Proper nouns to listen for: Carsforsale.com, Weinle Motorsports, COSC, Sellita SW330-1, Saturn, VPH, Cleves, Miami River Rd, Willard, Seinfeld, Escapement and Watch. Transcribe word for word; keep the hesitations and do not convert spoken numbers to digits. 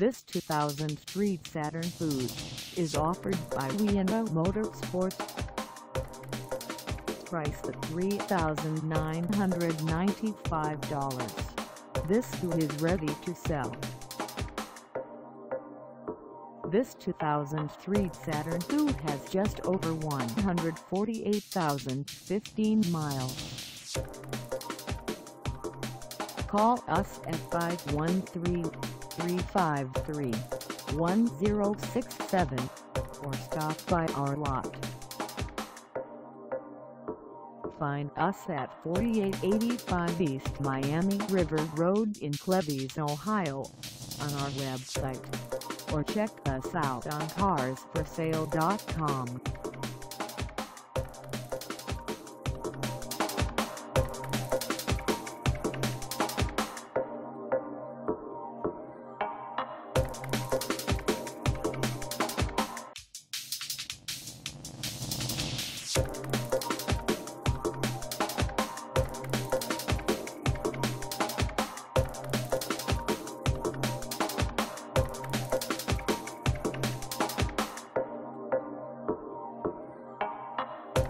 This two thousand three Saturn Coupe is offered by Weinle Motorsports. Priced at three thousand nine hundred ninety-five dollars, this Coupe is ready to sell. This two thousand three Saturn Coupe has just over one hundred forty-eight thousand fifteen miles. Call us at five one three, three five three, one zero six seven or stop by our lot. Find us at forty-eight eighty-five East Miami River Road in Cleves, Ohio, on our website, or check us out on cars for sale dot com.